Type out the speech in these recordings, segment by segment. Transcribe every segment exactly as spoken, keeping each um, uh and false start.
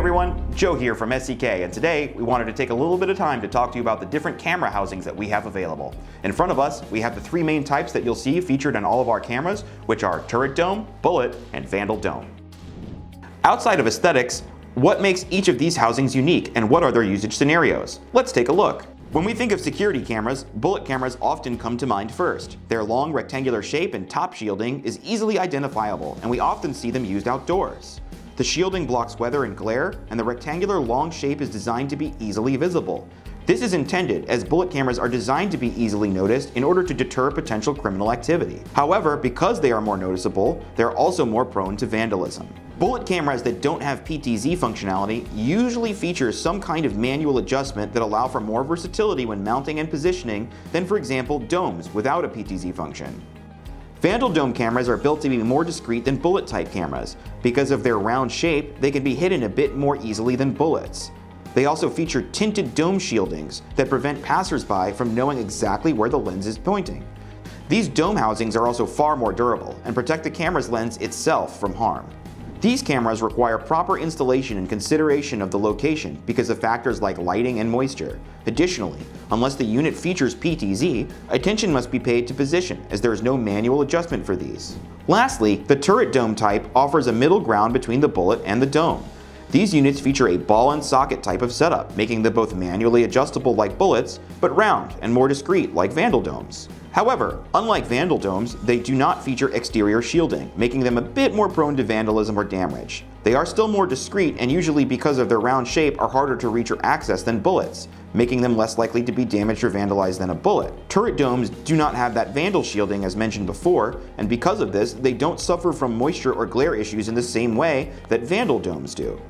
everyone, Joe here from S C K, and today we wanted to take a little bit of time to talk to you about the different camera housings that we have available. In front of us, we have the three main types that you'll see featured in all of our cameras, which are turret dome, bullet, and vandal dome. Outside of aesthetics, what makes each of these housings unique and what are their usage scenarios? Let's take a look. When we think of security cameras, bullet cameras often come to mind first. Their long rectangular shape and top shielding is easily identifiable, and we often see them used outdoors. The shielding blocks weather and glare, and the rectangular long shape is designed to be easily visible. This is intended as bullet cameras are designed to be easily noticed in order to deter potential criminal activity. However, because they are more noticeable, they are also more prone to vandalism. Bullet cameras that don't have P T Z functionality usually feature some kind of manual adjustment that allow for more versatility when mounting and positioning than, for example, domes without a P T Z function. Vandal dome cameras are built to be more discreet than bullet type cameras. Because of their round shape, they can be hidden a bit more easily than bullets. They also feature tinted dome shieldings that prevent passersby from knowing exactly where the lens is pointing. These dome housings are also far more durable and protect the camera's lens itself from harm. These cameras require proper installation and consideration of the location because of factors like lighting and moisture. Additionally, unless the unit features P T Z, attention must be paid to position, as there is no manual adjustment for these. Lastly, the turret dome type offers a middle ground between the bullet and the dome. These units feature a ball and socket type of setup, making them both manually adjustable like bullets, but round and more discreet like vandal domes. However, unlike vandal domes, they do not feature exterior shielding, making them a bit more prone to vandalism or damage. They are still more discreet and usually, because of their round shape, are harder to reach or access than bullets, making them less likely to be damaged or vandalized than a bullet. Turret domes do not have that vandal shielding as mentioned before, and because of this, they don't suffer from moisture or glare issues in the same way that vandal domes do,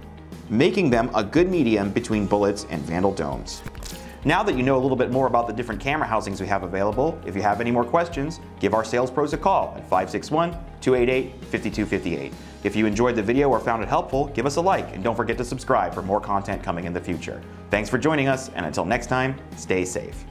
making them a good medium between bullets and vandal domes. Now that you know a little bit more about the different camera housings we have available, if you have any more questions, give our sales pros a call at five six one, two eight eight, five two five eight. If you enjoyed the video or found it helpful, give us a like, and don't forget to subscribe for more content coming in the future. Thanks for joining us, and until next time, stay safe.